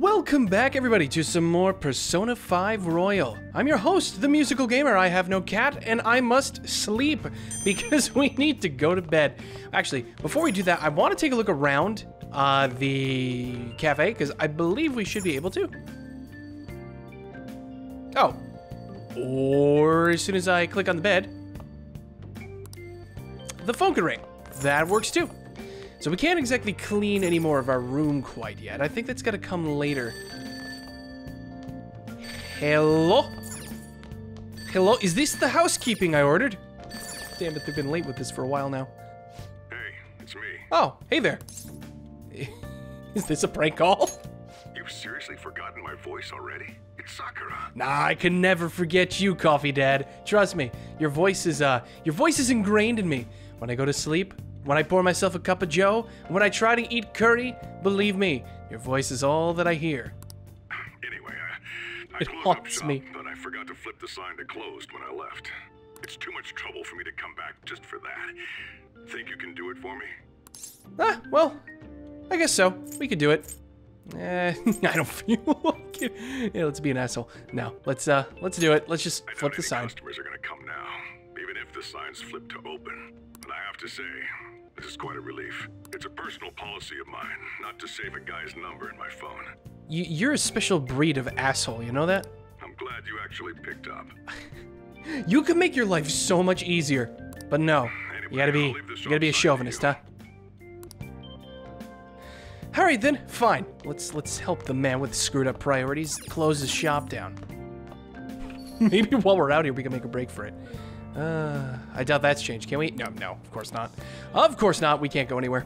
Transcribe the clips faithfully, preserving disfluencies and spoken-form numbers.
Welcome back, everybody, to some more Persona five Royal. I'm your host, The Musical Gamer. I have no cat, and I must sleep because we need to go to bed. Actually, before we do that, I want to take a look around uh, the cafe because I believe we should be able to. Oh. Or as soon as I click on the bed, the phone could ring. That works too. So we can't exactly clean any more of our room quite yet. I think that's gotta come later. Hello? Hello? Is this the housekeeping I ordered? Damn it, they've been late with this for a while now. Hey, it's me. Oh, hey there. Is this a prank call? You've seriously forgotten my voice already? It's Sakura. Nah, I can never forget you, Coffee Dad. Trust me, your voice is, uh, your voice is ingrained in me. When I go to sleep, when I pour myself a cup of joe, when I try to eat curry, believe me, your voice is all that I hear. Anyway, I, I it closed up shop, me. But I forgot to flip the sign to closed when I left. It's too much trouble for me to come back just for that. Think you can do it for me? Ah, well, I guess so. We could do it. Eh, I don't feel like it. Yeah, let's be an asshole. No, let's uh, let's do it. Let's just I flip the sign. Customers are gonna come now, even if the sign's flipped to open. And I have to say, this is quite a relief. It's a personal policy of mine not to save a guy's number in my phone. You, you're a special breed of asshole, you know that? I'm glad you actually picked up. You could make your life so much easier, but no. Anyway, you gotta be, you gotta be a chauvinist, huh? All right then, fine. Let's let's help the man with screwed up priorities close his shop down. Maybe while we're out here, we can make a break for it. Uh, I doubt that's changed, can we? No, no, of course not. Of course not, we can't go anywhere.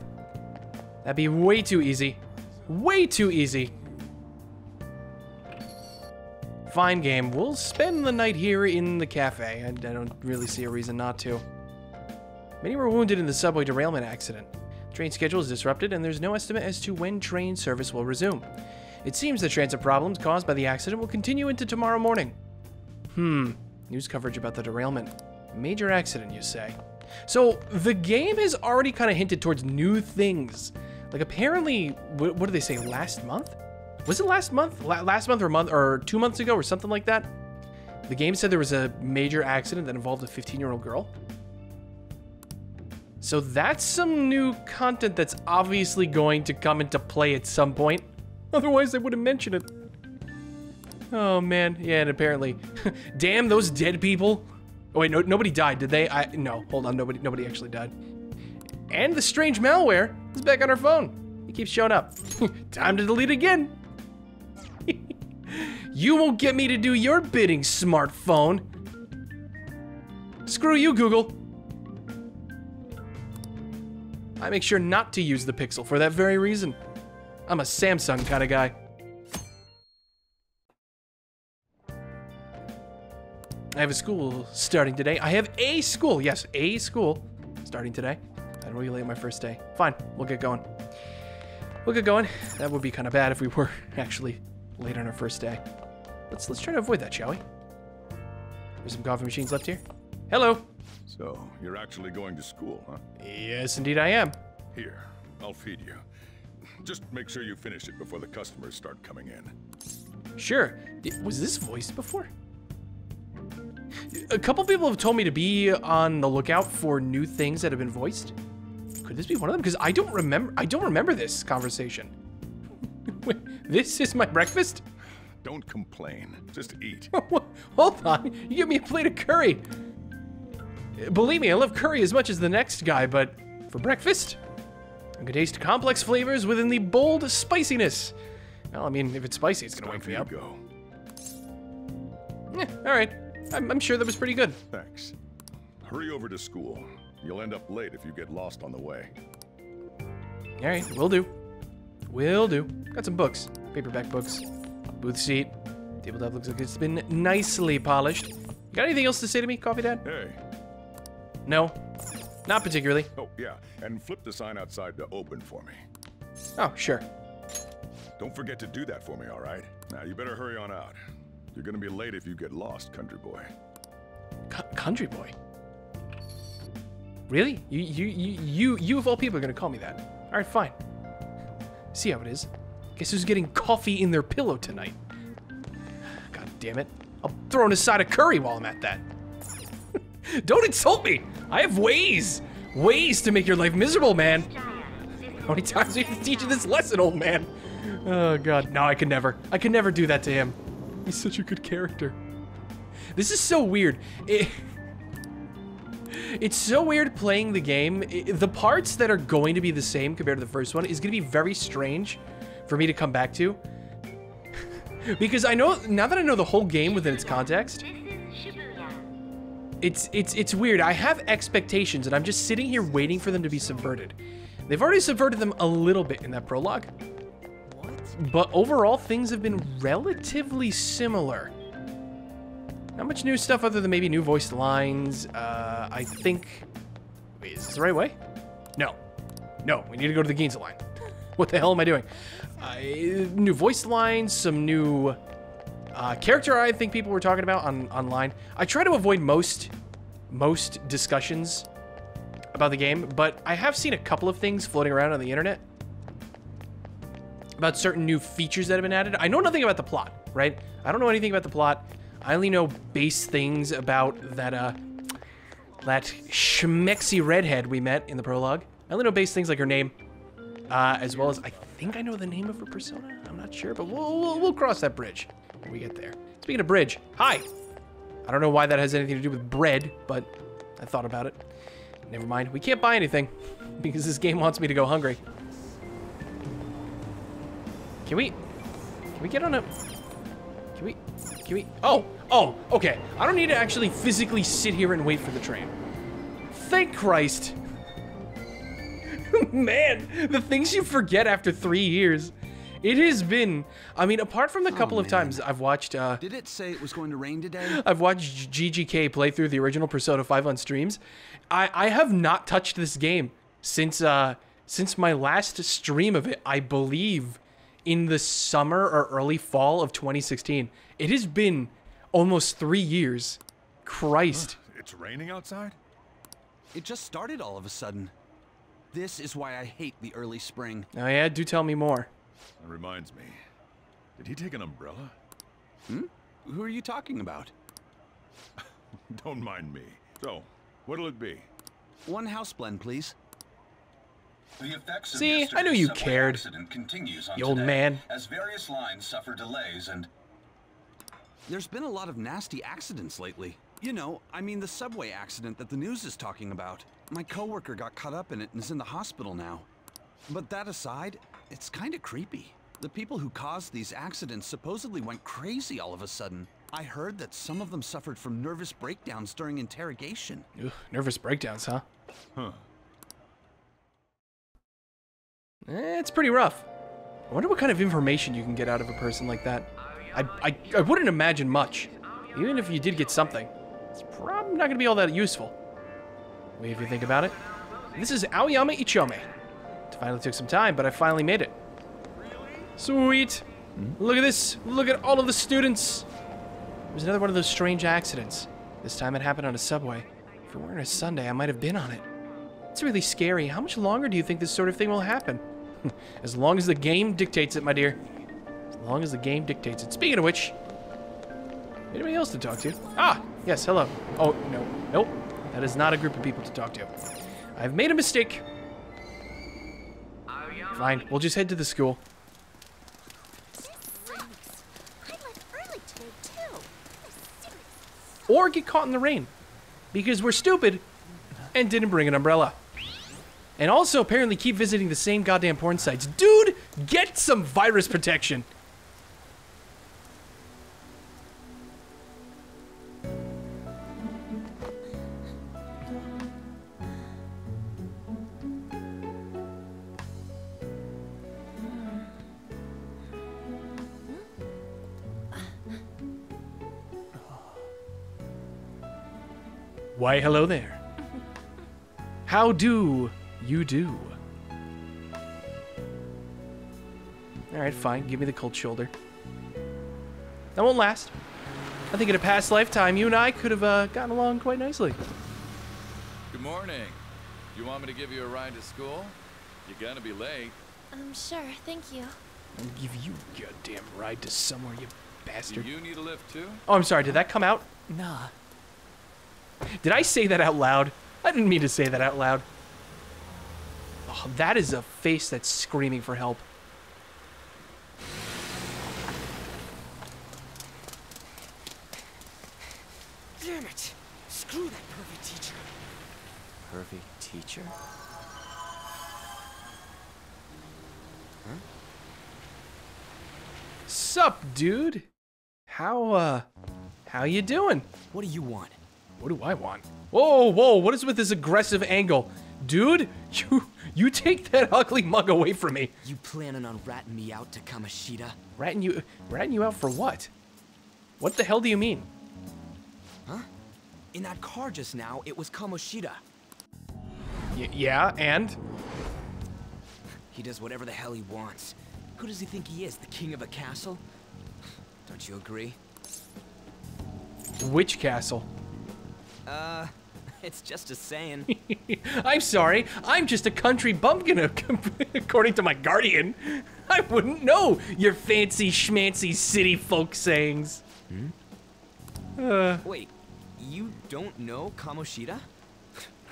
That'd be way too easy. Way too easy. Fine game, we'll spend the night here in the cafe. I, I don't really see a reason not to. Many were wounded in the subway derailment accident. Train schedule is disrupted and there's no estimate as to when train service will resume. It seems the transit problems caused by the accident will continue into tomorrow morning. Hmm, news coverage about the derailment. Major accident, you say? So the game has already kind of hinted towards new things. Like apparently, wh what did they say? Last month? Was it last month? La last month or a month or two months ago or something like that? The game said there was a major accident that involved a fifteen-year-old girl. So that's some new content that's obviously going to come into play at some point. Otherwise, they wouldn't mention it. Oh man, yeah, and apparently, damn those dead people. Oh wait, no, nobody died, did they? I no, hold on, nobody, nobody actually died. And the strange malware is back on our phone. It keeps showing up. Time to delete again. You won't get me to do your bidding, smartphone. Screw you, Google. I make sure not to use the Pixel for that very reason. I'm a Samsung kind of guy. I have a school starting today. I have a school, yes, a school starting today. I'd regulate my first day. Fine, we'll get going. We'll get going. That would be kind of bad if we were actually late on our first day. Let's let's try to avoid that, shall we? There's some coffee machines left here. Hello. So, you're actually going to school, huh? Yes, indeed I am. Here, I'll feed you. Just make sure you finish it before the customers start coming in. Sure. Was this voiced before? A couple people have told me to be on the lookout for new things that have been voiced. Could this be one of them? Because I don't remember I don't remember this conversation. This is my breakfast? Don't complain. Just eat. Hold on. You give me a plate of curry. Believe me, I love curry as much as the next guy, but for breakfast, I can taste complex flavors within the bold spiciness. Well, I mean, if it's spicy, it's gonna wake me up. Go. Yeah, all right, I'm, I'm sure that was pretty good. Thanks. Hurry over to school. You'll end up late if you get lost on the way. All right, will do. Will do. Got some books, paperback books, booth seat. Tabletop looks like it's been nicely polished. You got anything else to say to me, Coffee Dad? Hey. No, not particularly. Oh, yeah, and flip the sign outside to open for me. Oh, sure. Don't forget to do that for me, all right? Now, you better hurry on out. You're gonna be late if you get lost, country boy. C country boy? Really? You, you, you, you, you of all people are gonna call me that. All right, fine. See how it is. Guess who's getting coffee in their pillow tonight? God damn it. I'll throw in a side of curry while I'm at that. Don't insult me! I have ways! Ways to make your life miserable, man! How many times do you have to teach you this lesson, old man? Oh god, no, I could never. I could never do that to him. He's such a good character. This is so weird. It, it's so weird playing the game. It, the parts that are going to be the same compared to the first one is going to be very strange for me to come back to. Because I know, now that I know the whole game within its context, it's, it's, it's weird. I have expectations and I'm just sitting here waiting for them to be subverted. They've already subverted them a little bit in that prologue. But overall, things have been relatively similar. Not much new stuff other than maybe new voiced lines. Uh, I think... Wait, is this the right way? No. No, we need to go to the Ginza line. What the hell am I doing? Uh, new voiced lines, some new uh, character I think people were talking about on online. I try to avoid most, most discussions about the game, but I have seen a couple of things floating around on the internet about certain new features that have been added. I know nothing about the plot, right? I don't know anything about the plot. I only know base things about that, uh, that schmexy redhead we met in the prologue. I only know base things like her name, uh, as well as I think I know the name of her persona. I'm not sure, but we'll, we'll, we'll cross that bridge when we get there. Speaking of bridge, hi! I don't know why that has anything to do with bread, but I thought about it. Never mind, we can't buy anything because this game wants me to go hungry. Can we, can we get on a, can we, can we, oh, oh, okay. I don't need to actually physically sit here and wait for the train. Thank Christ. Man, the things you forget after three years. It has been, I mean, apart from the couple oh, of times I've watched, uh, did it say it was going to rain today? I've watched G G K play through the original Persona five on streams. I, I have not touched this game since, uh, since my last stream of it, I believe. In the summer or early fall of twenty sixteen. It has been almost three years. Christ. It's raining outside? It just started all of a sudden. This is why I hate the early spring. Oh yeah, do tell me more. That reminds me. Did he take an umbrella? Hmm? Who are you talking about? Don't mind me. So, what'll it be? One house blend, please. The effects of See, I knew you cared. Continues on the old today, man. As various lines suffer delays and there's been a lot of nasty accidents lately. You know, I mean the subway accident that the news is talking about. My coworker got caught up in it and is in the hospital now. But that aside, it's kind of creepy. The people who caused these accidents supposedly went crazy all of a sudden. I heard that some of them suffered from nervous breakdowns during interrogation. Ugh, nervous breakdowns, huh? Huh. It's pretty rough. I wonder what kind of information you can get out of a person like that. I, I, I wouldn't imagine much. Even if you did get something, it's probably not going to be all that useful. Wait, if you think about it. This is Aoyama Ichome. It finally took some time, but I finally made it. Sweet. Look at this. Look at all of the students. It was another one of those strange accidents. This time it happened on a subway. If it weren't a Sunday, I might have been on it. It's really scary. How much longer do you think this sort of thing will happen? As long as the game dictates it, my dear. As long as the game dictates it. Speaking of which, anybody else to talk to? Ah, yes, hello. Oh, no, nope. That is not a group of people to talk to. I've made a mistake. Fine, we'll just head to the school. This sucks. I left early today, too. I'm serious. Or get caught in the rain. Because we're stupid and didn't bring an umbrella. And also, apparently, keep visiting the same goddamn porn sites. Dude, get some virus protection. Why, hello there. How do... you do. Alright, fine. Give me the cold shoulder. That won't last. I think in a past lifetime, you and I could have uh, gotten along quite nicely. Good morning. You want me to give you a ride to school? You're gonna be late. Um, sure. Thank you. I'll give you a goddamn ride to somewhere, you bastard. Do you need a lift too? Oh, I'm sorry. Did that come out? Nah. Did I say that out loud? I didn't mean to say that out loud. Oh, that is a face that's screaming for help. Damn it! Screw that pervy teacher. Pervy teacher? Huh? Sup, dude? How, uh, how you doing? What do you want? What do I want? Whoa, whoa, what is with this aggressive angle? Dude, you, you take that ugly mug away from me. You planning on ratting me out to Kamoshida? Ratting you, ratting you out for what? What the hell do you mean? Huh? In that car just now, it was Kamoshida. Y yeah, and? He does whatever the hell he wants. Who does he think he is, the king of a castle? Don't you agree? Which castle? Uh, it's just a saying. I'm sorry, I'm just a country bumpkin, according to my guardian. I wouldn't know your fancy schmancy city folk sayings. Hmm? Uh. Wait, you don't know Kamoshida?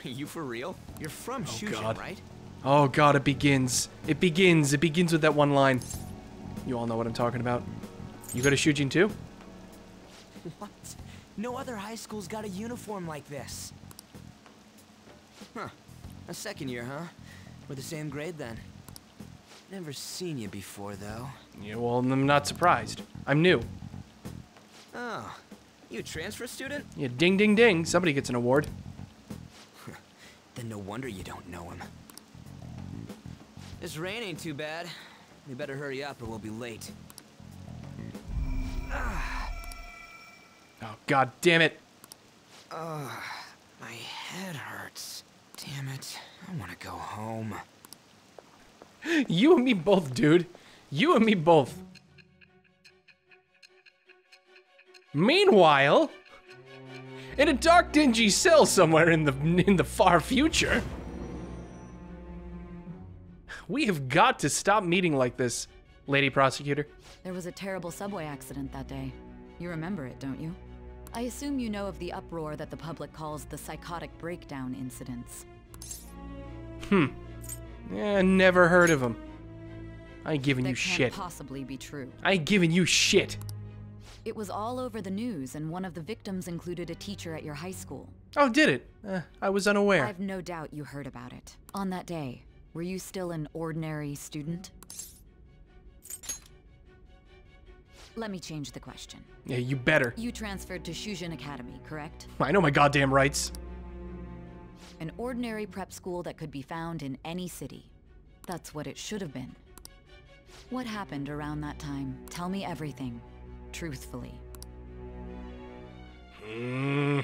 Are you for real? You're from oh, Shujin, God. right? Oh God, it begins. It begins. It begins with that one line. You all know what I'm talking about. You go to Shujin too? What? No other high school's got a uniform like this. Huh. A second year, huh? We're the same grade then. Never seen you before though. Yeah, well, I'm not surprised. I'm new. Oh. You a transfer student? Yeah, ding ding ding. Somebody gets an award. Then no wonder you don't know him. This rain ain't too bad. We better hurry up or we'll be late. Oh, God damn it. Uh, my head hurts. Damn it. I want to go home. You and me both, dude. You and me both. Meanwhile, in a dark, dingy cell somewhere in the in the far future. We have got to stop meeting like this, Lady Prosecutor. There was a terrible subway accident that day. You remember it, don't you? I assume you know of the uproar that the public calls the psychotic breakdown incidents. Hmm. Yeah, never heard of them. I ain't giving you shit. That can't possibly be true. I ain't giving you shit. It was all over the news, and one of the victims included a teacher at your high school. Oh, did it? Uh, I was unaware. I've no doubt you heard about it. On that day, were you still an ordinary student? Let me change the question. Yeah, you better. You transferred to Shujin Academy, correct? I know my goddamn rights. An ordinary prep school that could be found in any city. That's what it should have been. What happened around that time? Tell me everything, truthfully. Hmm.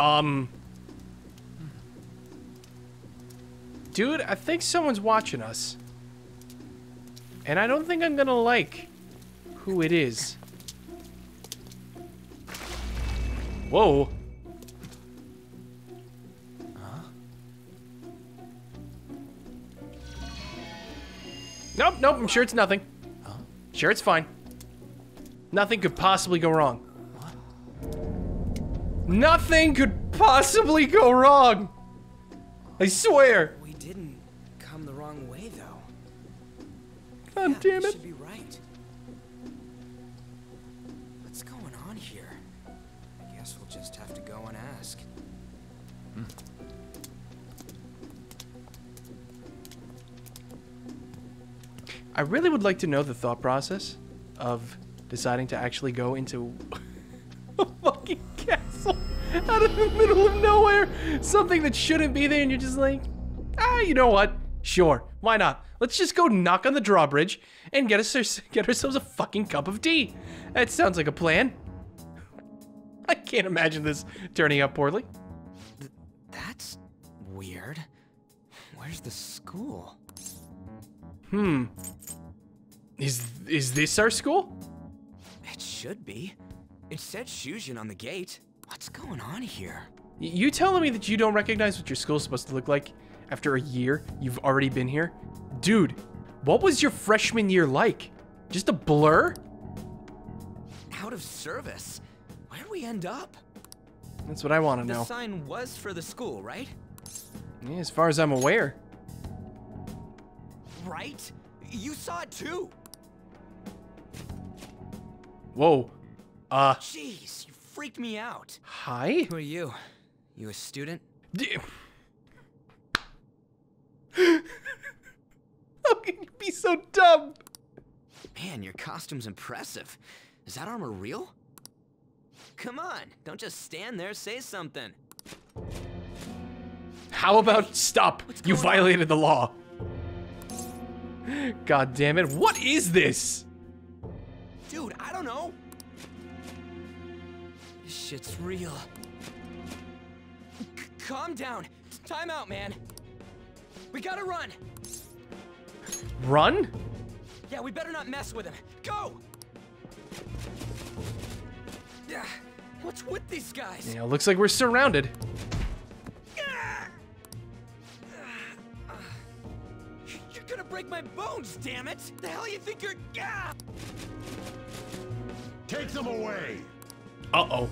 Um, dude, I think someone's watching us, and I don't think I'm gonna like who it is. Whoa. Huh? Nope, nope, I'm sure it's nothing. Huh? Sure, it's fine. Nothing could possibly go wrong. Nothing could possibly go wrong. I swear. We didn't come the wrong way, though. God yeah, damn it. Should be right. What's going on here? I guess we'll just have to go and ask. Hmm. I really would like to know the thought process of deciding to actually go into a fucking castle out of the middle of nowhere, something that shouldn't be there, and you're just like, ah, you know what? Sure, why not? Let's just go knock on the drawbridge and get us get ourselves a fucking cup of tea. That sounds like a plan. I can't imagine this turning out poorly. Th that's weird. Where's the school? Hmm. Is is this our school? It should be. It said Shujin on the gate. What's going on here? You telling me that you don't recognize what your school's supposed to look like after a year? You've already been here? Dude, what was your freshman year like? Just a blur? Out of service? Where'd we end up? That's what I want to know. The sign was for the school, right? Yeah, as far as I'm aware. Right? You saw it too. Whoa. Uh. Jeez, you freaked me out. Hi? Who are you? You a student? How can you be so dumb? Man, your costume's impressive. Is that armor real? Come on, don't just stand there, say something. How about stop? You violated the law. God damn it, what is this? Dude, I don't know. This shit's real. C- calm down. Time out, man. We gotta run. Run? Yeah, we better not mess with him. Go! Yeah. What's with these guys? Yeah, looks like we're surrounded. You're gonna break my bones, damn it! The hell you think you're? Take them away. Uh oh.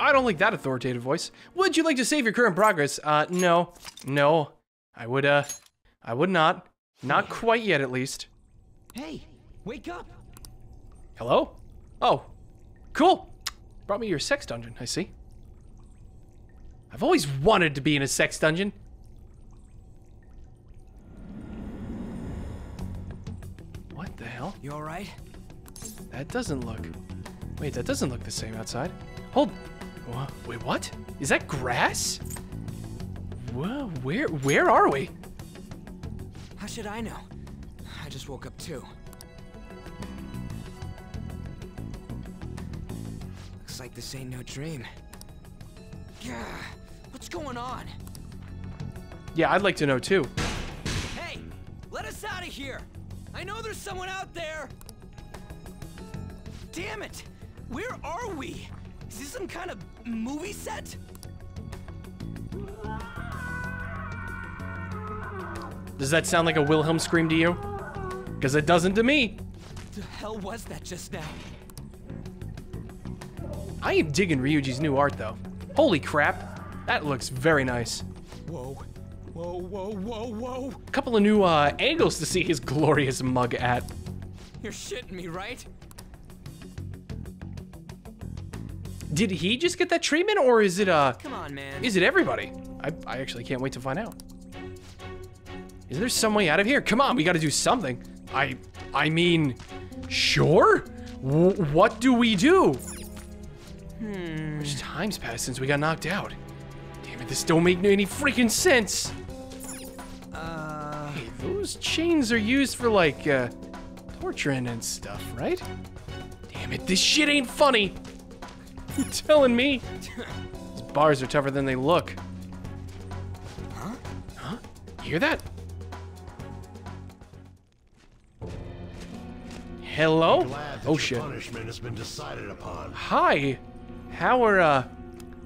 I don't like that authoritative voice. Would you like to save your current progress? Uh, no, no. I would. Uh, I would not. Not quite yet, at least. Hey, wake up! Hello? Oh, cool. Brought me your sex dungeon, I see. I've always wanted to be in a sex dungeon. What the hell? You alright? That doesn't look... Wait, that doesn't look the same outside. Hold... Wait, what? Is that grass? Whoa, where, where are we? How should I know? I just woke up too. Like this ain't no dream. Yeah, what's going on? Yeah, I'd like to know too. Hey, let us out of here. I know there's someone out there. Damn it, where are we? Is this some kind of movie set? Does that sound like a Wilhelm scream to you? Because it doesn't to me. The hell was that just now? I am digging Ryuji's new art, though. Holy crap, that looks very nice. Whoa, whoa, whoa, whoa, whoa. Couple of new uh, angles to see his glorious mug at. You're shitting me, right? Did he just get that treatment, or is it uh? Come on, man. Is it everybody? I I actually can't wait to find out. Is there some way out of here? Come on, we got to do something. I I mean, sure. W- what do we do? Hmm. Which time's passed since we got knocked out? Damn it, this don't make any freaking sense! Uh... Hey, those chains are used for, like, uh, torturing and stuff, right? Damn it, this shit ain't funny! You telling me? These bars are tougher than they look. Huh? Huh? You hear that? Hello? Oh, shit. Punishment has been decided upon. Hi! How are uh,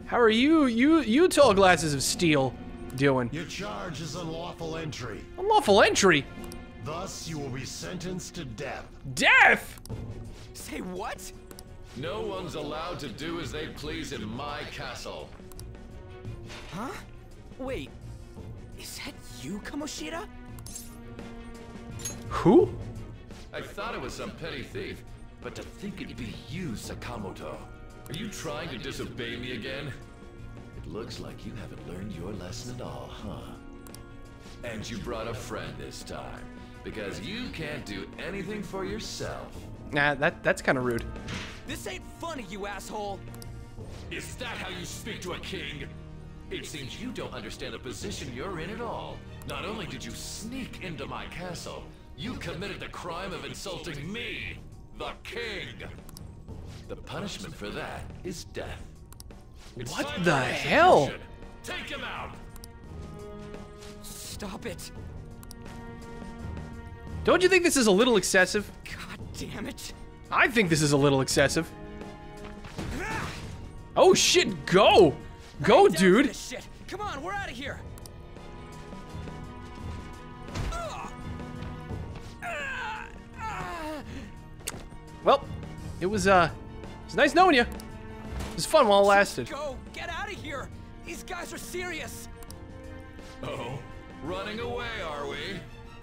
how are you, you, you tall glasses of steel doing? Your charge is unlawful entry. Unlawful entry? Thus, you will be sentenced to death. Death? Say what? No one's allowed to do as they please in my castle. Huh? Wait, is that you, Kamoshida? Who? I thought it was some petty thief, but to think it'd be you, Sakamoto. Are you trying to disobey me again? It looks like you haven't learned your lesson at all, huh? And you brought a friend this time, because you can't do anything for yourself. Nah, that, that's kind of rude. This ain't funny, you asshole! Is that how you speak to a king? It seems you don't understand the position you're in at all. Not only did you sneak into my castle, you committed the crime of insulting me, the king! The punishment for that is death. It's what the hell? Take him out! Stop it! Don't you think this is a little excessive? God damn it! I think this is a little excessive. Ah! Oh shit, go! Go, dude! Shit. Come on, we're out of here! Well, it was uh, it's nice knowing you. It was fun while it lasted. Go, get out of here! These guys are serious. Oh, running away, are we?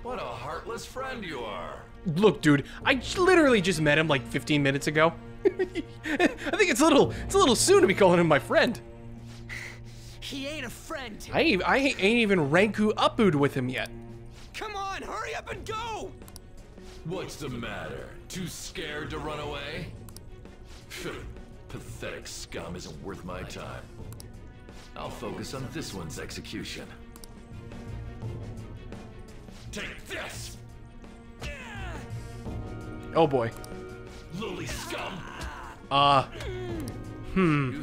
What a heartless friend you are. Look, dude, I literally just met him like fifteen minutes ago. I think it's a little, it's a little soon to be calling him my friend. He ain't a friend. I ain't, I ain't even Ranku Upud with him yet. Come on, hurry up and go. What's the matter? Too scared to run away? Pathetic scum isn't worth my time. I'll focus on this one's execution. Take this! Oh boy. Lily scum! Uh. Hmm.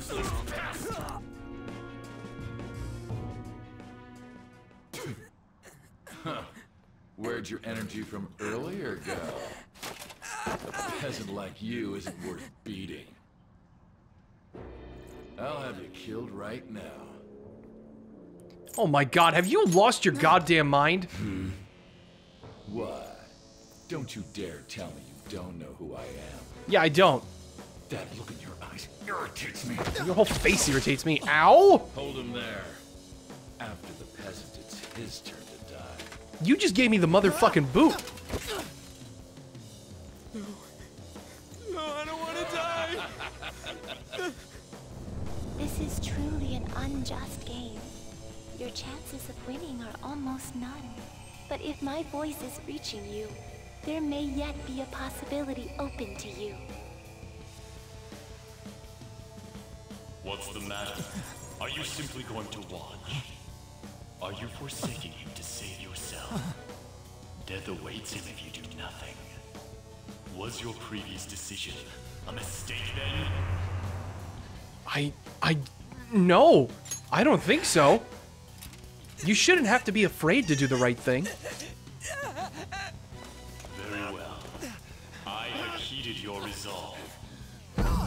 Huh. Where'd your energy from earlier go? A peasant like you isn't worth beating. I'll have you killed right now. Oh my god, have you lost your goddamn mind? Hmm. What? Don't you dare tell me you don't know who I am. Yeah, I don't. That look in your eyes irritates me. Your whole face irritates me. Ow! Hold him there. After the peasant, it's his turn to die. You just gave me the motherfucking boot. No. No, I don't want to die. This is truly an unjust game. Your chances of winning are almost none. But if my voice is reaching you, there may yet be a possibility open to you. What's the matter? Are you simply going to watch? Are you forsaking him to save yourself? Death awaits him if you do nothing. Was your previous decision a mistake then? I, I, no, I don't think so. You shouldn't have to be afraid to do the right thing. Very well. I have heeded your resolve. Vow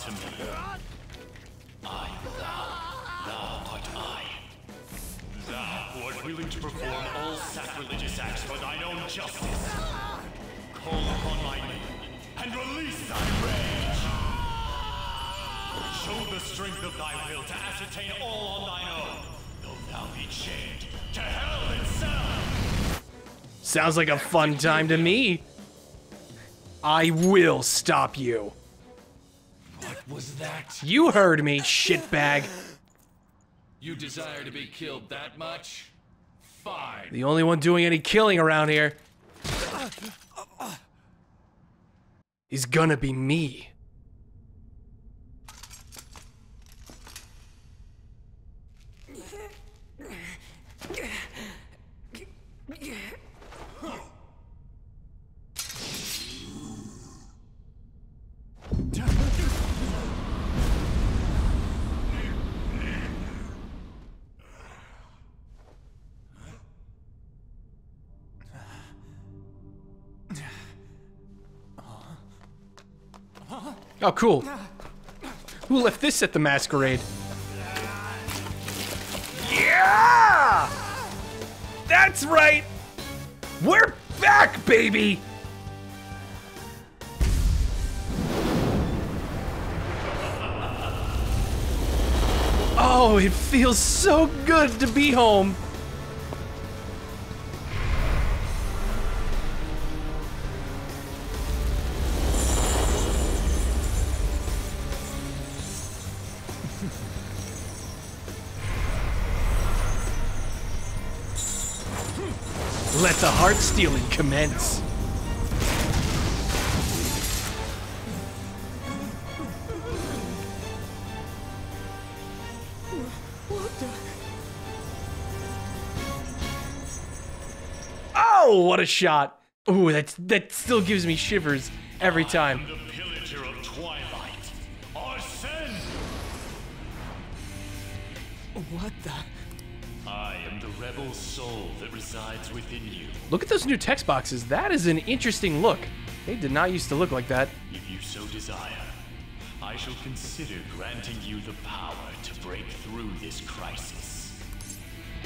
to me. I vow. Thou art I. Thou who art willing to perform all sacrilegious acts for thine own justice. Call upon my name and release thy rage. Show the strength of thy will to ascertain all on thine own, though thou be chained to hell itself. Sounds like a fun time to me. I will stop you. What was that? You heard me, shitbag. You desire to be killed that much? Fine. The only one doing any killing around here is gonna be me. Oh, cool. Who left this at the masquerade? Yeah! That's right! We're back, baby! Oh, it feels so good to be home. Let the heart-stealing commence. Oh, what a shot! Ooh, that's, that still gives me shivers every time. I am the pillager of twilight, Arsene! What the? I am the rebel soul that resides within you. Look at those new text boxes. That is an interesting look. They did not used to look like that. If you so desire, I shall consider granting you the power to break through this crisis.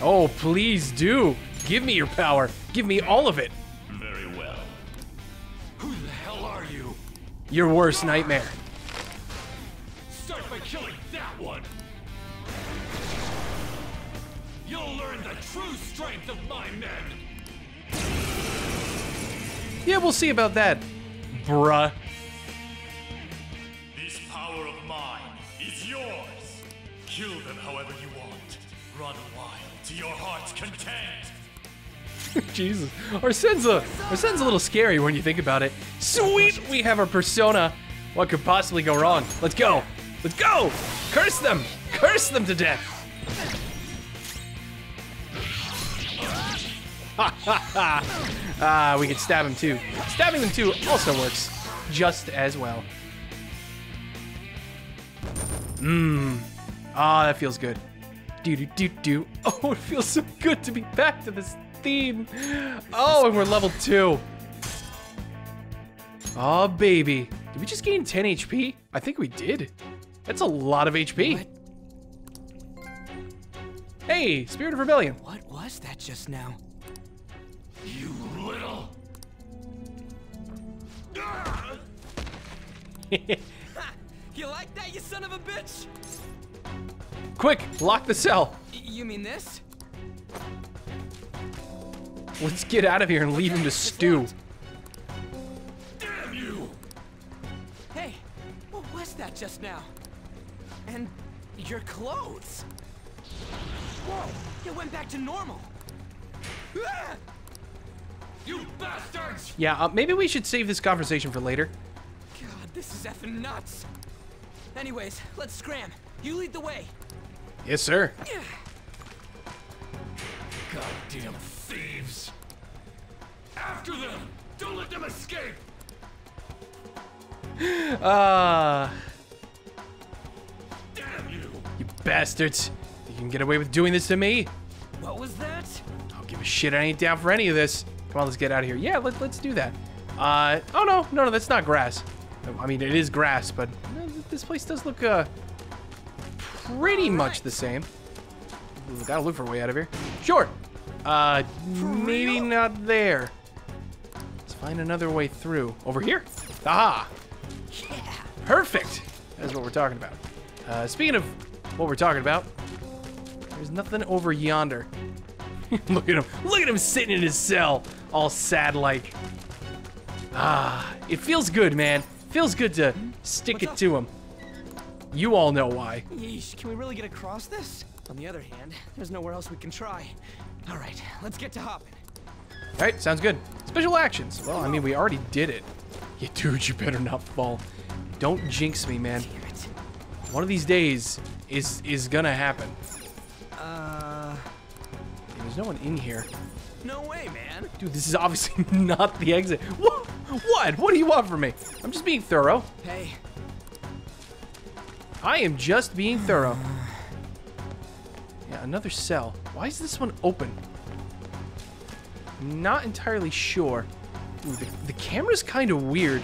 Oh, please do. Give me your power. Give me all of it. Very well. Who the hell are you? Your worst nightmare. Start by killing that one. You'll learn the true strength of my men. Yeah, we'll see about that, bruh. This power of mine is yours. Kill them however you want. Run wild to your heart's content. Jesus. Arsene's a, Arsene's a little scary when you think about it. Sweet, we have a persona. What could possibly go wrong? Let's go. Let's go. Curse them. Curse them to death. Ha ha ha! Ah, we could stab him too. Stabbing them too also works just as well. Mmm. Ah, that feels good. Do do do do. Oh, it feels so good to be back to this theme. Oh, and we're level two. Oh, baby. Did we just gain ten H P? I think we did. That's a lot of H P. What? Hey, Spirit of Rebellion. What was that just now? You little. You like that, you son of a bitch? Quick, lock the cell. Y you mean this? Let's get out of here and leave okay, him to stew. Locked. Damn you! Hey, what was that just now? And your clothes? Whoa! It went back to normal. Ah! You bastards! Yeah, uh, maybe we should save this conversation for later. God, this is effing nuts. Anyways, let's scram. You lead the way. Yes, sir. Goddamn thieves! After them! Don't let them escape! Ah! Uh, Damn you! You bastards! You can get away with doing this to me? What was that? I don't give a shit. I ain't down for any of this. Come on, let's get out of here. Yeah, let, let's do that. Uh, oh, no, no, no, that's not grass. I mean, it is grass, but this place does look uh, pretty much the same. Ooh, gotta look for a way out of here. Sure. Uh, maybe not there. Let's find another way through. Over here? Aha. Yeah. Perfect. That's what we're talking about. Uh, speaking of what we're talking about, there's nothing over yonder. Look at him. Look at him sitting in his cell, all sad-like. Ah, it feels good, man. Feels good to stick What's it up? to him. You all know why. Yeesh, can we really get across this? On the other hand, there's nowhere else we can try. All right, let's get to hopping. All right, sounds good. Special actions. Well, I mean, we already did it. Yeah, dude, you better not fall. Don't jinx me, man. Damn it. One of these days is is gonna happen. Uh... There's no one in here. No way, man. Dude, this is obviously not the exit. What? What? What do you want from me? I'm just being thorough. Hey. I am just being thorough. Yeah, another cell. Why is this one open? Not entirely sure. Ooh, the, the camera's kind of weird.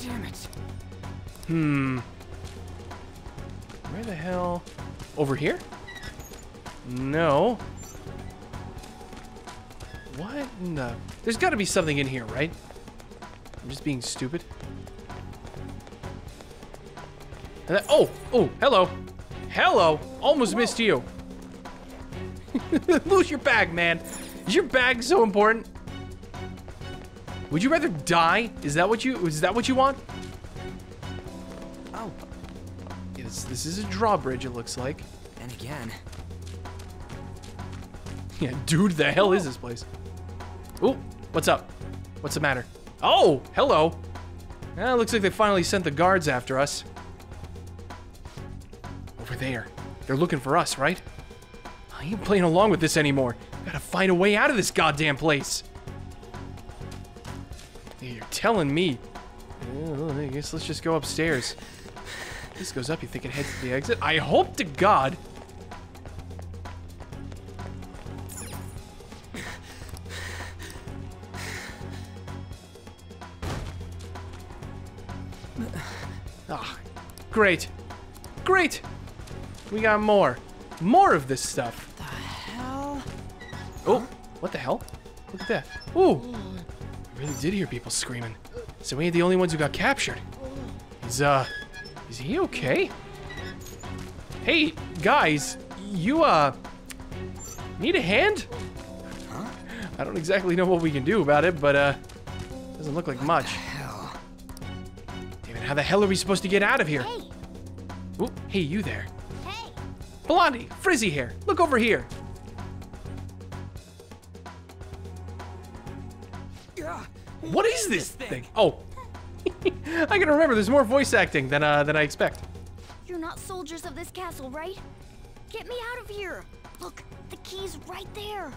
Damn it. Hmm. Where the hell? Over here? No. What? No. There's got to be something in here, right? I'm just being stupid. And that, oh! Oh! Hello! Hello! Almost Whoa. missed you. Lose your bag, man. Is your bag so important? Would you rather die? Is that what you? Is that what you want? Oh. Yes. This is a drawbridge. It looks like. And again. Yeah, dude, the hell is this place? Ooh, what's up? What's the matter? Oh, hello. Eh, looks like they finally sent the guards after us. Over there. They're looking for us, right? I ain't playing along with this anymore. Gotta find a way out of this goddamn place. Yeah, you're telling me. Oh, I guess let's just go upstairs. This goes up, you think it heads to the exit? I hope to God. Ah, oh, great. Great! We got more. More of this stuff. What the hell? Oh, what the hell? Look at that. Ooh! I really did hear people screaming. So we ain't the only ones who got captured. Is, uh, is he okay? Hey, guys, you, uh, need a hand? Huh? I don't exactly know what we can do about it, but, uh, doesn't look like what much. The hell? Damn it, how the hell are we supposed to get out of here? Hey, Ooh, hey you there. Hey. Blondie, frizzy hair, look over here. Uh, what is this thing? thing? Oh, I gotta remember, there's more voice acting than, uh, than I expect. You're not soldiers of this castle, right? Get me out of here! Look, the key's right there!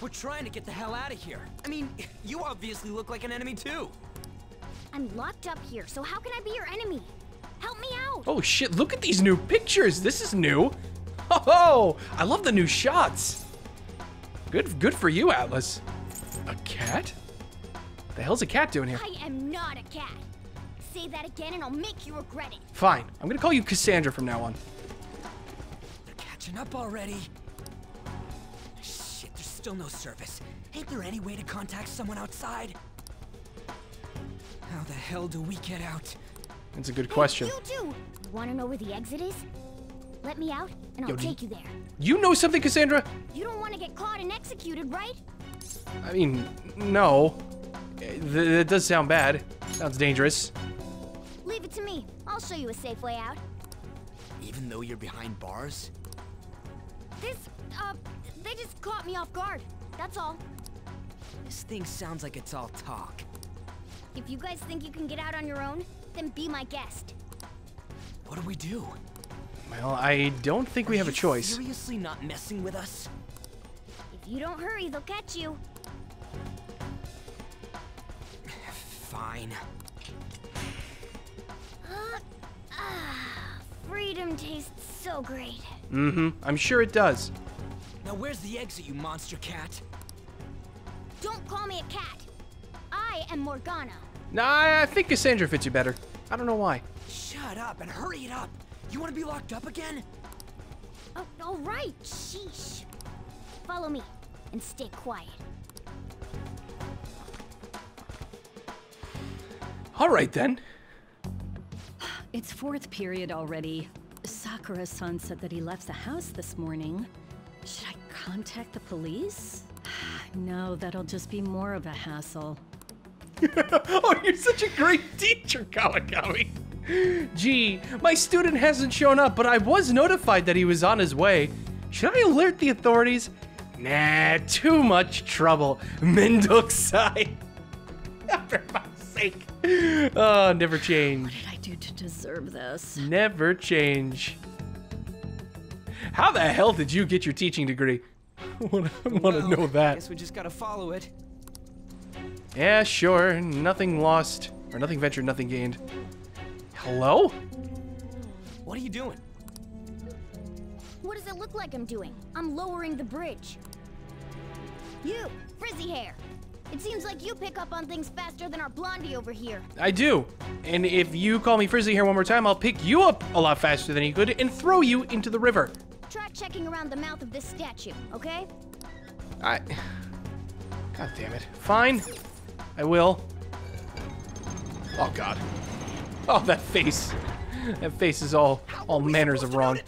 We're trying to get the hell out of here. I mean, you obviously look like an enemy too. I'm locked up here, so how can I be your enemy? Help me out! Oh shit, look at these new pictures! This is new! Oh, I love the new shots! Good, good for you, Atlus. A cat? What the hell's a cat doing here? I am not a cat! Say that again and I'll make you regret it. Fine. I'm gonna call you Cassandra from now on. They're catching up already. Shit, there's still no service. Ain't there any way to contact someone outside? How the hell do we get out? That's a good question. You do. Wanna know where the exit is? Let me out and I'll Yo, take you there. You know something, Cassandra? You don't want to get caught and executed, right? I mean, no. That does sound bad. Sounds dangerous. Leave it to me. I'll show you a safe way out. Even though you're behind bars? This, uh, they just caught me off guard. That's all. This thing sounds like it's all talk. If you guys think you can get out on your own, then be my guest. What do we do? Well, I don't think we have a choice. Are you seriously not messing with us? If you don't hurry, they'll catch you. Fine. Uh, ah, freedom tastes so great. Mm-hmm. I'm sure it does. Now where's the exit, you monster cat? Don't call me a cat. I am Morgana. Nah, I think Cassandra fits you better. I don't know why. Shut up and hurry it up. You want to be locked up again? Oh, all right. Sheesh. Follow me and stay quiet. All right then. It's fourth period already. Sakura-san said that he left the house this morning. Should I contact the police? No, that'll just be more of a hassle. Oh, you're such a great teacher, Kawakami. Gee, my student hasn't shown up, but I was notified that he was on his way. Should I alert the authorities? Nah, too much trouble. Mendokusai. For my sake. Oh, never change. What did I do to deserve this? Never change. How the hell did you get your teaching degree? I want to well, know that. I guess we just gotta follow it. Yeah, sure. Nothing lost, or nothing ventured, nothing gained. Hello? What are you doing? What does it look like I'm doing? I'm lowering the bridge. You, frizzy hair. It seems like you pick up on things faster than our Blondie over here. I do. And if you call me frizzy hair one more time, I'll pick you up a lot faster than you could and throw you into the river. Try checking around the mouth of this statue, okay? I... God damn it. Fine. I will. Oh, God. Oh, that face. That face is all, all manners of wrong.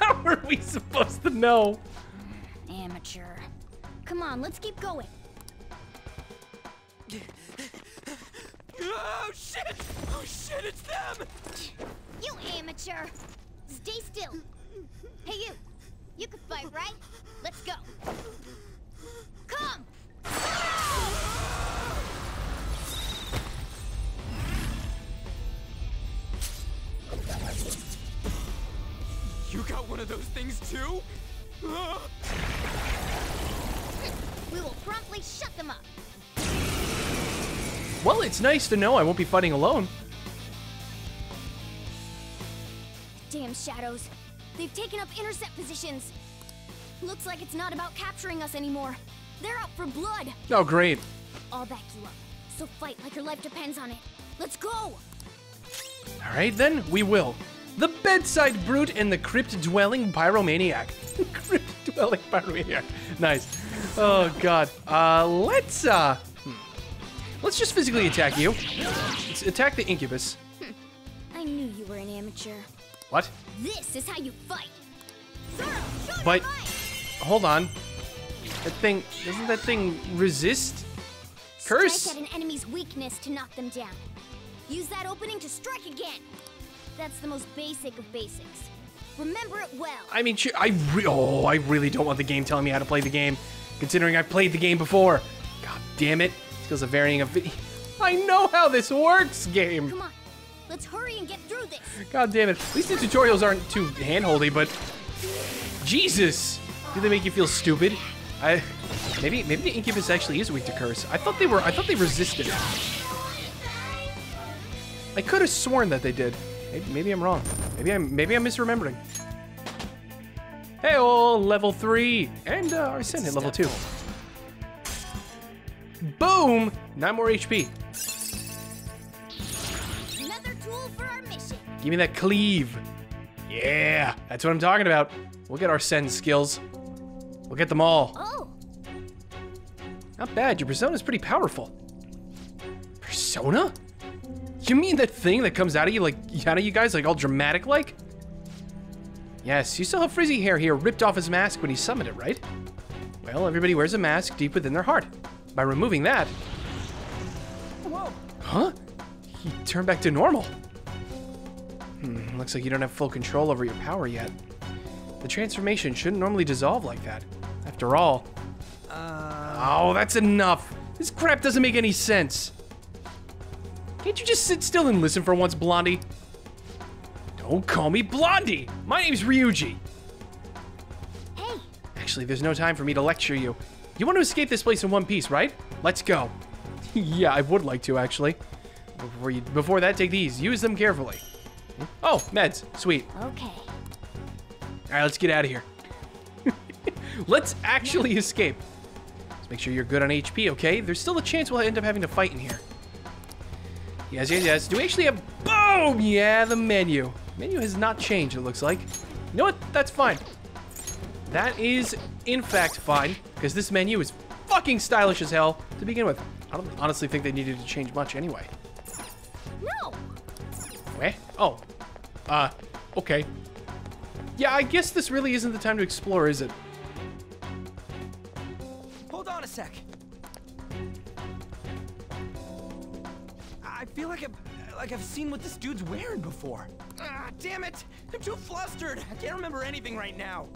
How are we supposed to know? Amateur. Come on, let's keep going. Oh shit! Oh shit, it's them! You amateur! Stay still. Hey you! You can fight, right? Let's go. Come! You got one of those things too? We will promptly shut them up. Well, it's nice to know I won't be fighting alone. Damn shadows. They've taken up intercept positions. Looks like it's not about capturing us anymore. They're out for blood. Oh, great. I'll back you up. so fight like your life depends on it. Let's go! All right then, we will. The Bedside Brute and the Crypt-Dwelling Pyromaniac. Crypt-Dwelling Pyromaniac. Nice. Oh, God. Uh, let's, uh... Hmm. Let's just physically attack you. Let's attack the Incubus. Hm. I knew you were an amateur. What? This is how you fight. But... Hold on. That thing... Doesn't that thing resist? Curse? Strike at an enemy's weakness to knock them down. Use that opening to strike again. That's the most basic of basics. Remember it well. I mean, I re oh, I really don't want the game telling me how to play the game, considering I played the game before. God damn it! Skills of varying of. I know how this works, game. Come on, let's hurry and get through this. God damn it! At least the tutorials aren't too handholdy, but Jesus, do they make you feel stupid? I maybe maybe the Incubus actually is weak to curse. I thought they were. I thought they resisted it. I could have sworn that they did. Maybe, maybe I'm wrong. Maybe I'm maybe I'm misremembering. Hey, oh, level three, and uh, Arsene at level two. Boom! Nine more H P. Another tool for our mission. Give me that cleave. Yeah, that's what I'm talking about. We'll get Arsene's skills. We'll get them all. Oh. Not bad. Your Persona's pretty powerful. Persona? You mean that thing that comes out of you, like, out of you guys, like, all dramatic-like? Yes, you saw how Frizzy Hair here ripped off his mask when he summoned it, right? Well, everybody wears a mask deep within their heart. By removing that... Whoa. Huh? He turned back to normal. Hmm, looks like you don't have full control over your power yet. The transformation shouldn't normally dissolve like that. After all... Uh... Oh, that's enough! This crap doesn't make any sense! Can't you just sit still and listen for once, Blondie? Don't call me Blondie! My name's Ryuji! Hey! Actually, there's no time for me to lecture you. You want to escape this place in one piece, right? Let's go. Yeah, I would like to, actually. Before, you, before that, take these. Use them carefully. Oh, meds. Sweet. Okay. Alright, let's get out of here. Let's actually escape. Let's make sure you're good on H P, okay? There's still a chance we'll end up having to fight in here. Yes, yes, yes. Do we actually have... Boom! Yeah, the menu. Menu has not changed, it looks like. You know what? That's fine. That is, in fact, fine. Because this menu is fucking stylish as hell to begin with. I don't honestly think they needed to change much anyway. No! Wait. Oh. Uh, okay. Yeah, I guess this really isn't the time to explore, is it? Hold on a sec. I feel like I've, like I've seen what this dude's wearing before. Ah, damn it! I'm too flustered. I can't remember anything right now.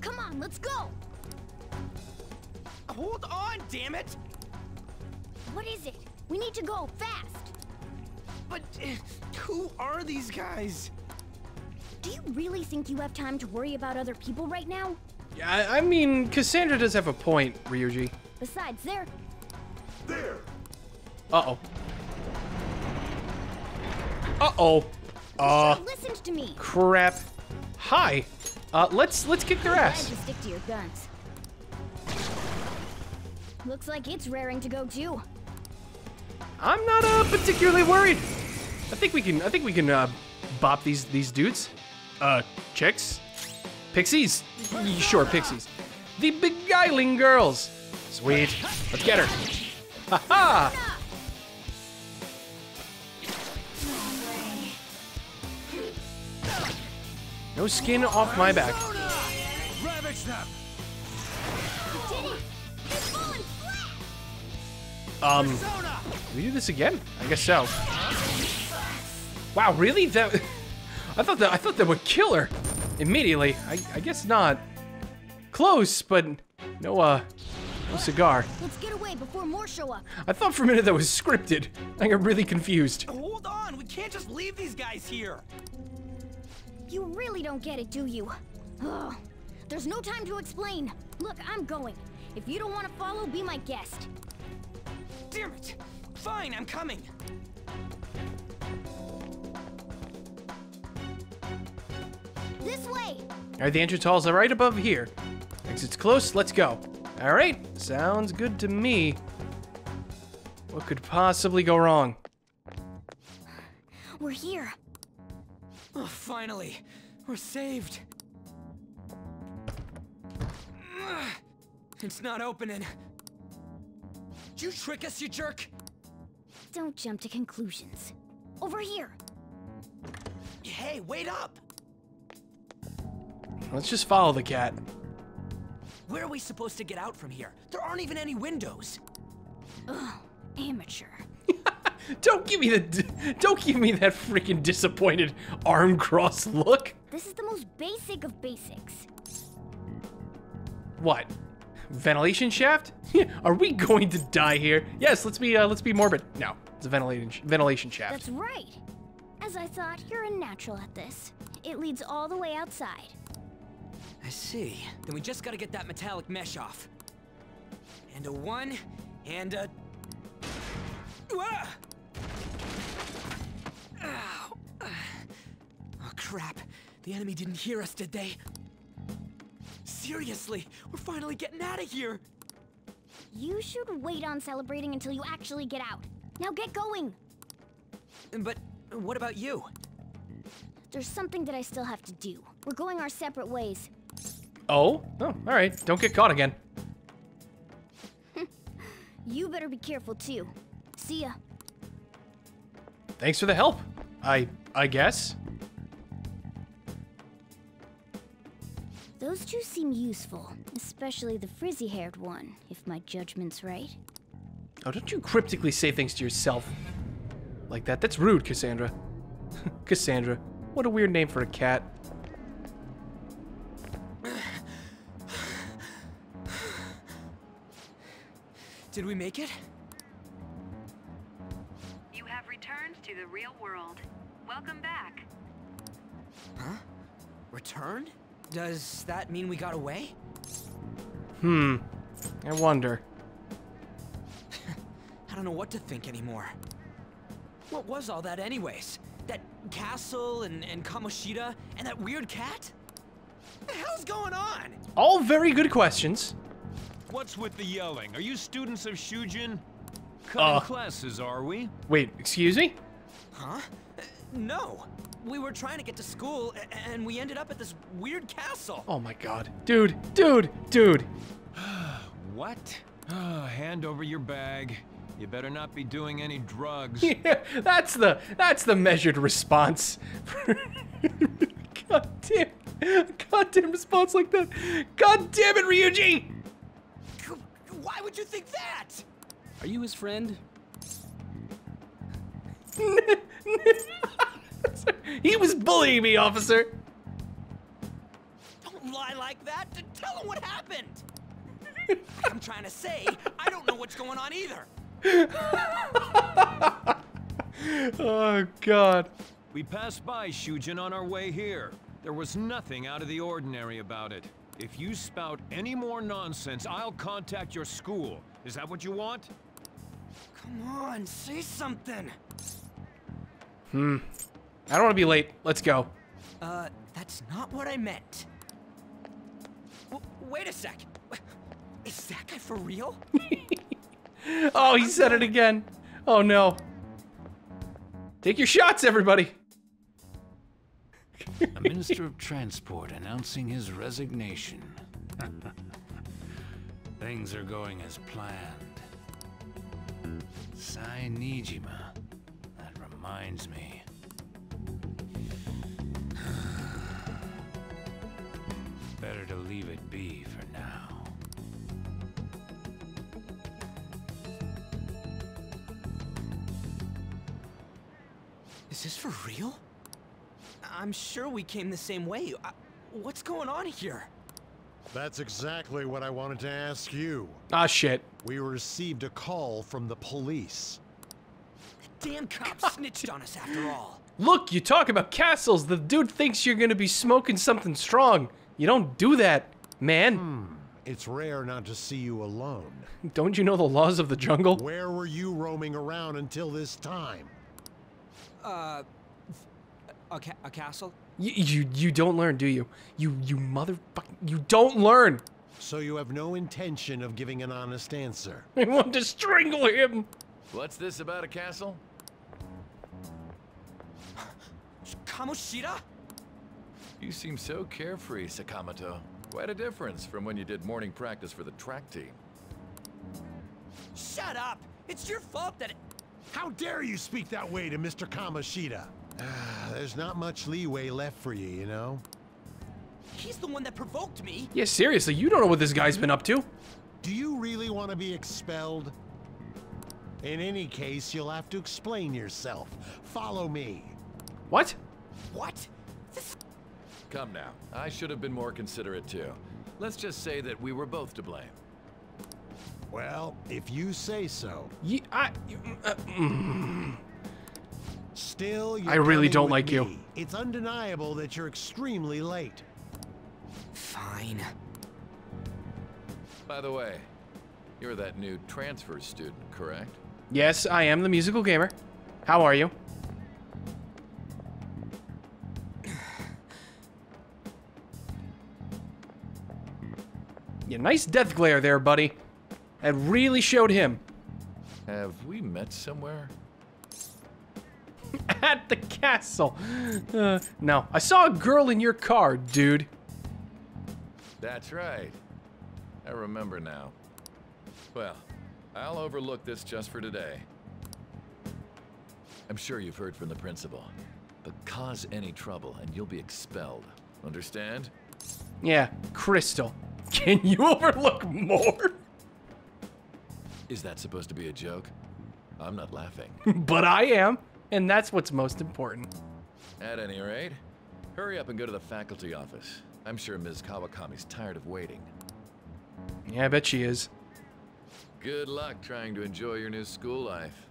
Come on, let's go. Hold on, damn it! What is it? We need to go fast. But uh, who are these guys? Do you really think you have time to worry about other people right now? Yeah, I, I mean, Cassandra does have a point, Ryuji. Besides, they're... There. Uh oh. Uh-oh. Uh oh. Listened to me. Crap. Hi. Uh, let's let's kick their ass. Stick to your guns. Looks like it's raring to go too. I'm not uh, particularly worried. I think we can. I think we can uh, bop these these dudes. Uh, chicks. Pixies. Sure, pixies. The beguiling girls. Sweet. Let's get her. Ha ha. No skin off my back. Um, did we do this again? I guess so. Wow, really? That I thought that I thought that would kill her immediately. I, I guess not. Close, but no. Uh, no cigar. Let's get away before more show up. I thought for a minute that was scripted. I got really confused. Hold on, we can't just leave these guys here. You really don't get it, do you? Ugh. There's no time to explain. Look, I'm going. If you don't want to follow, be my guest. Damn it! Fine, I'm coming. This way! Alright, the entrance hall's right above here. Exit's close, let's go. Alright, sounds good to me. What could possibly go wrong? We're here. Oh, finally. We're saved. It's not opening. Did you trick us, you jerk? Don't jump to conclusions. Over here. Hey, wait up! Let's just follow the cat. Where are we supposed to get out from here? There aren't even any windows. Ugh, amateur. Don't give me the, don't give me that freaking disappointed arm cross look. This is the most basic of basics. What? Ventilation shaft? Are we going to die here? Yes, let's be, uh, let's be morbid. No, it's a ventilation sh ventilation shaft. That's right. As I thought, you're a natural at this. It leads all the way outside. I see. Then we just gotta get that metallic mesh off. And a one, and a... Ah! Ow. Oh, crap. The enemy didn't hear us, did they? Seriously, we're finally getting out of here. You should wait on celebrating until you actually get out. Now get going. But what about you? There's something that I still have to do. We're going our separate ways. Oh? Oh, all right. Don't get caught again. You better be careful, too. See ya. Thanks for the help. I... I guess. Those two seem useful. Especially the frizzy-haired one, if my judgment's right. Oh, don't you cryptically say things to yourself like that. That's rude, Cassandra. Cassandra. What a weird name for a cat. Did we make it? You have returned to the real world. Welcome back. Huh? Returned? Does that mean we got away? Hmm. I wonder. I don't know what to think anymore. What was all that anyways? That castle and, and Kamoshida and that weird cat? What the hell's going on? All very good questions. What's with the yelling? Are you students of Shujin? Cutting uh, classes, are we? Wait, excuse me? Huh? Uh, no. We were trying to get to school, and we ended up at this weird castle. Oh my god. Dude, dude, dude. What? Oh, hand over your bag. You better not be doing any drugs. Yeah, that's the, that's the measured response. God damn. God damn response like that. God damn it, Ryuji! Why would you think that? Are you his friend? He was bullying me, officer. Don't lie like that. Tell him what happened. I'm trying to say, I don't know what's going on either. Oh, God. We passed by Shujin on our way here. There was nothing out of the ordinary about it. If you spout any more nonsense, I'll contact your school. Is that what you want? Come on, say something. Hmm. I don't want to be late. Let's go. Uh, that's not what I meant. W wait a sec. Is that guy for real? Oh, he said it again. Oh, no. Take your shots, everybody. A Minister of Transport announcing his resignation. Things are going as planned. Sai Nijima. That reminds me. Better to leave it be for now. Is this for real? I'm sure we came the same way. I, what's going on here? That's exactly what I wanted to ask you. Ah, shit. We received a call from the police. The damn cops God. Snitched on us after all. Look, you talk about castles. The dude thinks you're going to be smoking something strong. You don't do that, man. Hmm. It's rare not to see you alone. Don't you know the laws of the jungle? Where were you roaming around until this time? Uh... A, ca a castle? You, you you don't learn, do you? You you motherfucking you don't learn. So you have no intention of giving an honest answer. I want to strangle him. What's this about a castle? Kamoshida? You seem so carefree, Sakamoto. Quite a difference from when you did morning practice for the track team. Shut up! It's your fault that it... How dare you speak that way to Mister Kamoshida? There's not much leeway left for you, you know? He's the one that provoked me. Yeah, seriously, you don't know what this guy's been up to. Do you really want to be expelled? In any case, you'll have to explain yourself. Follow me. What? What? This... Come now. I should have been more considerate, too. Let's just say that we were both to blame. Well, if you say so. Ye I... You, uh, mm. Still, you're I really don't like me. You. It's undeniable that you're extremely late. Fine. By the way, you're that new transfer student, correct? Yes, I am the Musical Gamer. How are you? Yeah, nice death glare there, buddy. That really showed him. Have we met somewhere? At the castle. Uh, no, I saw a girl in your car, dude. That's right. I remember now. Well, I'll overlook this just for today. I'm sure you've heard from the principal, but cause any trouble and you'll be expelled. Understand? Yeah, Crystal. Can you overlook more? Is that supposed to be a joke? I'm not laughing. But I am, and that's what's most important. At any rate, hurry up and go to the faculty office. I'm sure Miz Kawakami's tired of waiting. Yeah, I bet she is. Good luck trying to enjoy your new school life.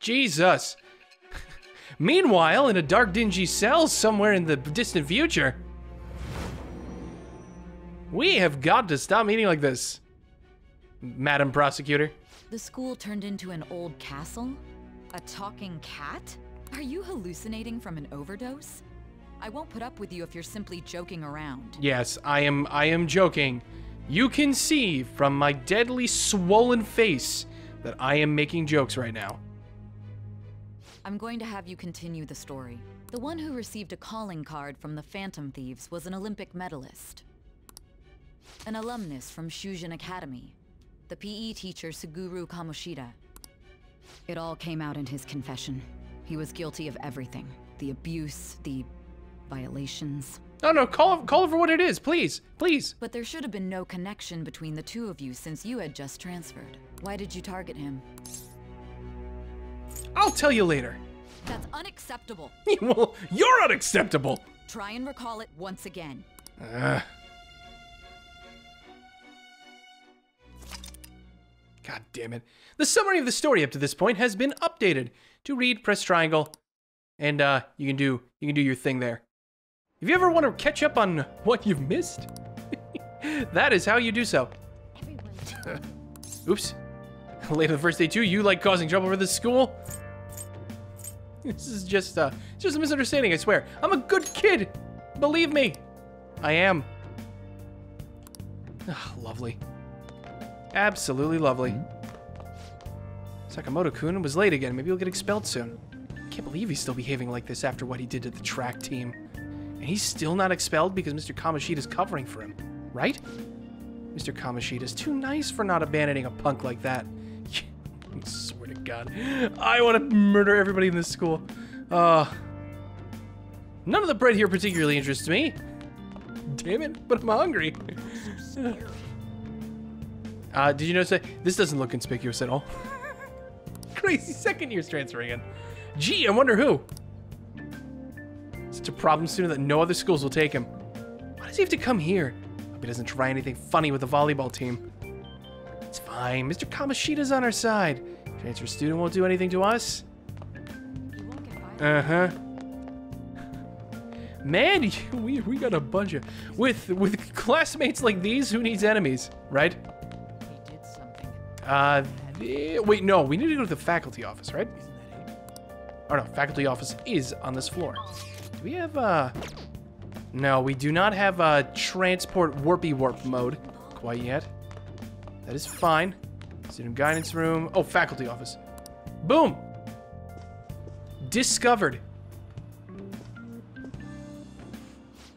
Jesus. Meanwhile, in a dark, dingy cell somewhere in the distant future, we have got to stop meeting like this, Madam Prosecutor. The school turned into an old castle? A talking cat? Are you hallucinating from an overdose? I won't put up with you if you're simply joking around. Yes, I am I am joking. You can see from my deadly swollen face that I am making jokes right now. I'm going to have you continue the story. The one who received a calling card from the Phantom Thieves was an Olympic medalist. An alumnus from Shujin Academy. The P E teacher Suguru Kamoshida. It all came out in his confession. He was guilty of everything. The abuse, the violations. No, no, call, call it for what it is, please, please. But there should have been no connection between the two of you since you had just transferred. Why did you target him? I'll tell you later. That's unacceptable. Well, you're unacceptable. Try and recall it once again. Uh, God damn it. The summary of the story up to this point has been updated. To read, press triangle, and uh, you can do you can do your thing there. If you ever want to catch up on what you've missed, that is how you do so. Oops. Later the first day too, you like causing trouble for this school? This is just, uh, just a misunderstanding, I swear. I'm a good kid. Believe me. I am. Oh, lovely. Absolutely lovely. Sakamoto-kun was late again. Maybe he'll get expelled soon. I can't believe he's still behaving like this after what he did to the track team. And he's still not expelled because Mister Kamoshida's covering for him, right? Mister Kamoshida's too nice for not abandoning a punk like that. I swear to God. I want to murder everybody in this school. Uh, none of the bread here particularly interests me. Damn it, but I'm hungry. uh, did you notice that? This doesn't look conspicuous at all. Crazy second year's transferring in. Gee, I wonder who. Such a problem student that no other schools will take him. Why does he have to come here? Hope he doesn't try anything funny with the volleyball team. It's fine. Mister Kamoshida's on our side. Transfer student won't do anything to us. Uh-huh. Man, we, we got a bunch of... With, with classmates like these, who needs enemies, right? He did something. Uh, they, wait, no. We need to go to the faculty office, right? Oh no, faculty office is on this floor. Do we have, uh... no, we do not have, uh, transport warpy warp mode quite yet. That is fine. Student guidance room. Oh, faculty office. Boom! Discovered.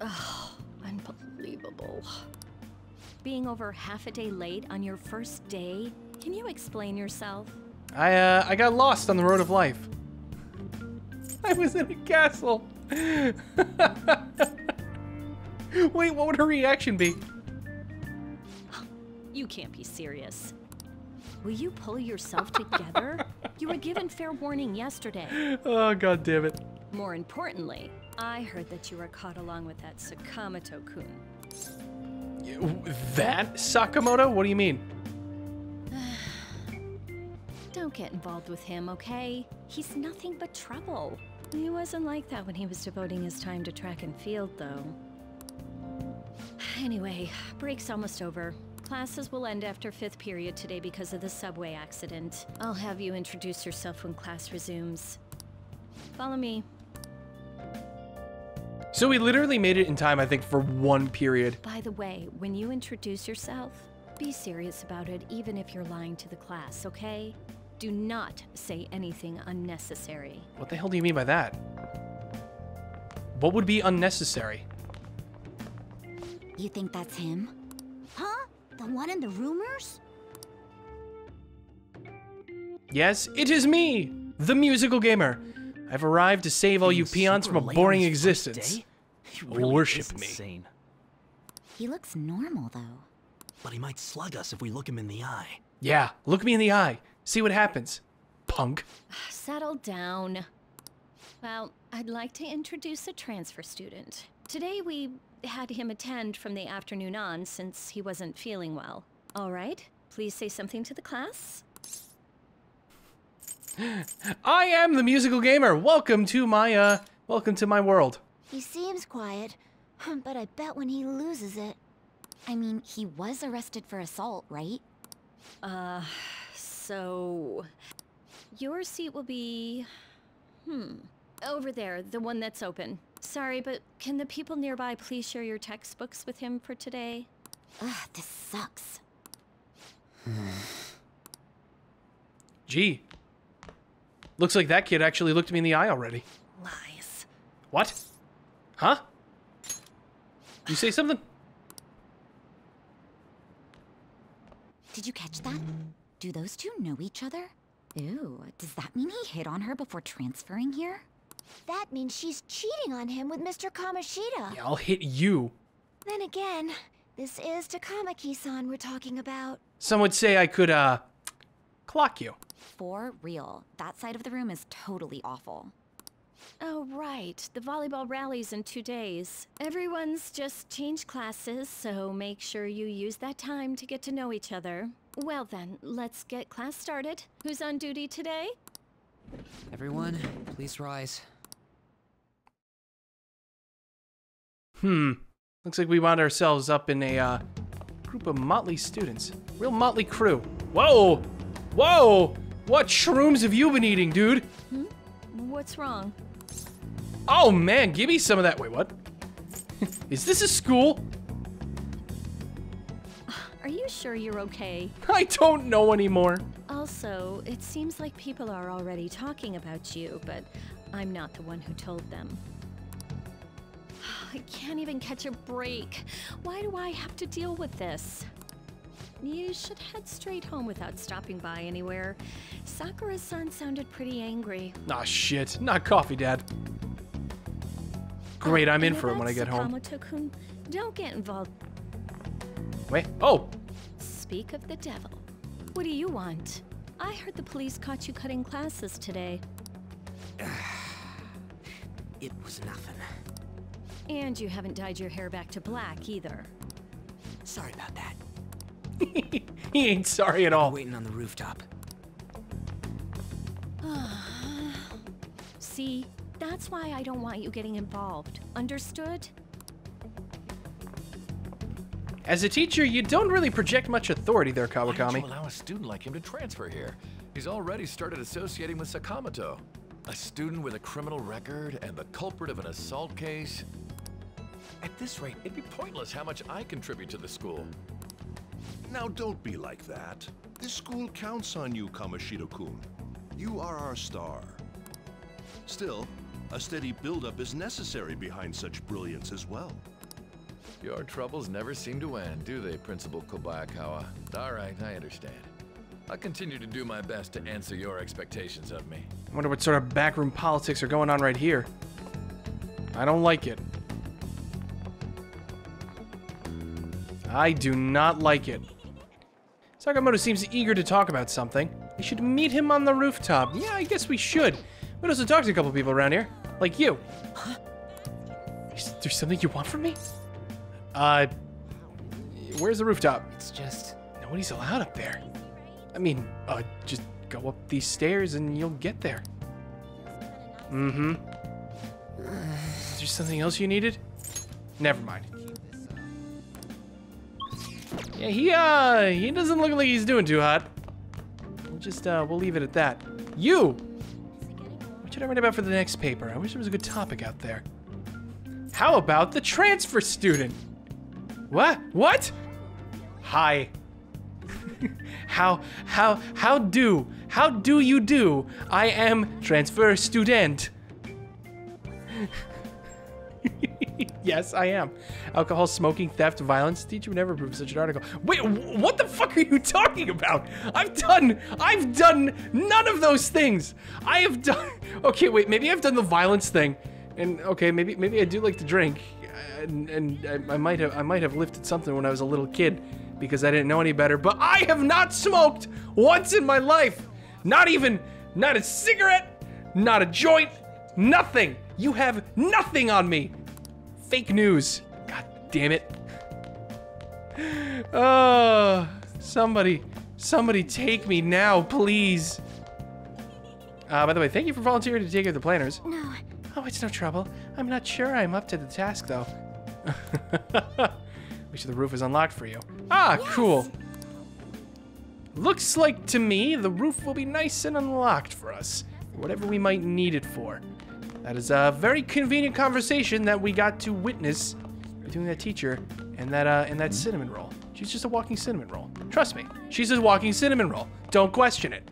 Oh, unbelievable. Being over half a day late on your first day? Can you explain yourself? I, uh, I got lost on the road of life. I was in a castle. Wait, what would her reaction be? You can't be serious. Will you pull yourself together? You were given fair warning yesterday. Oh, God damn it. More importantly, I heard that you were caught along with that Sakamoto-kun. That Sakamoto? What do you mean? Don't get involved with him, okay? He's nothing but trouble. He wasn't like that when he was devoting his time to track and field, though. Anyway, break's almost over. Classes will end after fifth period today because of the subway accident. I'll have you introduce yourself when class resumes. Follow me. So we literally made it in time, I think, for one period. By the way, when you introduce yourself, be serious about it, even if you're lying to the class, okay? Do not say anything unnecessary. What the hell do you mean by that? What would be unnecessary? You think that's him? Huh? The one in the rumors? Yes, it is me, the Musical Gamer. I've arrived to save all you peons from a boring existence. Worship me. He looks normal, though. But he might slug us if we look him in the eye. Yeah, look me in the eye. See what happens, punk. Settle down. Well, I'd like to introduce a transfer student. Today we had him attend from the afternoon on since he wasn't feeling well. All right, please say something to the class. I am the Musical Gamer. Welcome to my, uh, welcome to my world. He seems quiet, but I bet when he loses it. I mean, he was arrested for assault, right? Uh, so... Your seat will be... Hmm. Over there, the one that's open. Sorry, but can the people nearby please share your textbooks with him for today? Ugh, this sucks. Gee. Looks like that kid actually looked me in the eye already. Lies. What? Huh? You say something? Did you catch that? Do those two know each other? Ew, does that mean he hit on her before transferring here? That means she's cheating on him with Mister Kamoshida. Yeah, I'll hit you. Then again, this is Takamaki-san we're talking about. Some would say I could, uh, clock you. For real, that side of the room is totally awful. Oh, right. The volleyball rally's in two days. Everyone's just changed classes, so make sure you use that time to get to know each other. Well then, let's get class started. Who's on duty today? Everyone, please rise. Hmm. Looks like we wound ourselves up in a, uh, group of motley students. Real motley crew. Whoa! Whoa! What shrooms have you been eating, dude? Hmm? What's wrong? Oh man, give me some of that. Wait, what? Is this a school? Are you sure you're okay? I don't know anymore. Also, it seems like people are already talking about you, but I'm not the one who told them. I can't even catch a break. Why do I have to deal with this? You should head straight home without stopping by anywhere. Sakura-san sounded pretty angry. Ah, shit. Not coffee, Dad. Great, I'm in for it when I get home. Don't get involved. Wait. Oh! Speak of the devil. What do you want? I heard the police caught you cutting classes today. It was nothing. And you haven't dyed your hair back to black either. Sorry about that. He ain't sorry at all. I'm waiting on the rooftop. See, that's why I don't want you getting involved. Understood? As a teacher, you don't really project much authority there, Kawakami. Why don't you allow a student like him to transfer here? He's already started associating with Sakamoto, a student with a criminal record and the culprit of an assault case. At this rate, it'd be pointless how much I contribute to the school. Now don't be like that. This school counts on you, Kamoshida-kun. You are our star. Still, a steady buildup is necessary behind such brilliance as well. Your troubles never seem to end, do they, Principal Kobayakawa? All right, I understand. I'll continue to do my best to answer your expectations of me. I wonder what sort of backroom politics are going on right here. I don't like it. I do not like it. Sakamoto seems eager to talk about something. We should meet him on the rooftop. Yeah, I guess we should. We also talked to a couple people around here, like you. Huh? Is there something you want from me? Uh, where's the rooftop? It's just... Nobody's allowed up there. I mean, uh, just go up these stairs and you'll get there. Mm-hmm. Is there something else you needed? Never mind. Yeah, he, uh, he doesn't look like he's doing too hot. We'll just, uh, we'll leave it at that. You! What should I write about for the next paper? I wish there was a good topic out there. How about the transfer student? What? What? Hi. how, how, how do, how do you do? I am transfer student. Yes, I am. Alcohol, smoking, theft, violence. Teacher would never approve such an article. Wait, wh what the fuck are you talking about? I've done, I've done none of those things. I have done, okay, wait, maybe I've done the violence thing. And okay, maybe, maybe I do like to drink. And, and I, I might have, I might have lifted something when I was a little kid because I didn't know any better, but I have not smoked once in my life. Not even, not a cigarette, not a joint, nothing. You have nothing on me. Fake news. God damn it. Oh, somebody, somebody take me now, please. Uh, by the way, thank you for volunteering to take care of the planners. No. Oh, it's no trouble. I'm not sure I'm up to the task, though. Wish the roof is unlocked for you. Ah, yes. Cool. Looks like to me the roof will be nice and unlocked for us. Whatever we might need it for. That is a very convenient conversation that we got to witness between that teacher and that uh, and that cinnamon roll. She's just a walking cinnamon roll. Trust me, she's a walking cinnamon roll. Don't question it.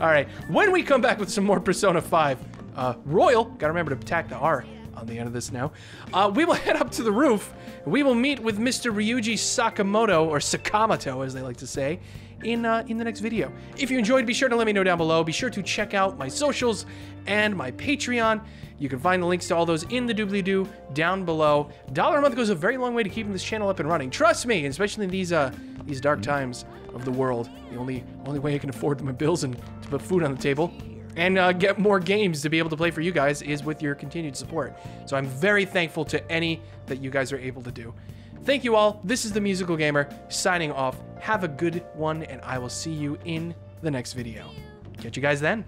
All right, when we come back with some more Persona five uh, Royal, gotta remember to tack the R on the end of this now, uh, we will head up to the roof. We will meet with Mister Ryuji Sakamoto, or Sakamoto as they like to say, in uh, in the next video. If you enjoyed, be sure to let me know down below. Be sure to check out my socials and my Patreon. You can find the links to all those in the doobly-doo down below. Dollar a month goes a very long way to keeping this channel up and running. Trust me, especially in these uh these dark times of the world. The only only way I can afford my bills and to put food on the table and uh, get more games to be able to play for you guys is with your continued support. So I'm very thankful to any that you guys are able to do. Thank you all. This is The Musical Gamer signing off. Have a good one, and I will see you in the next video. Catch you guys then.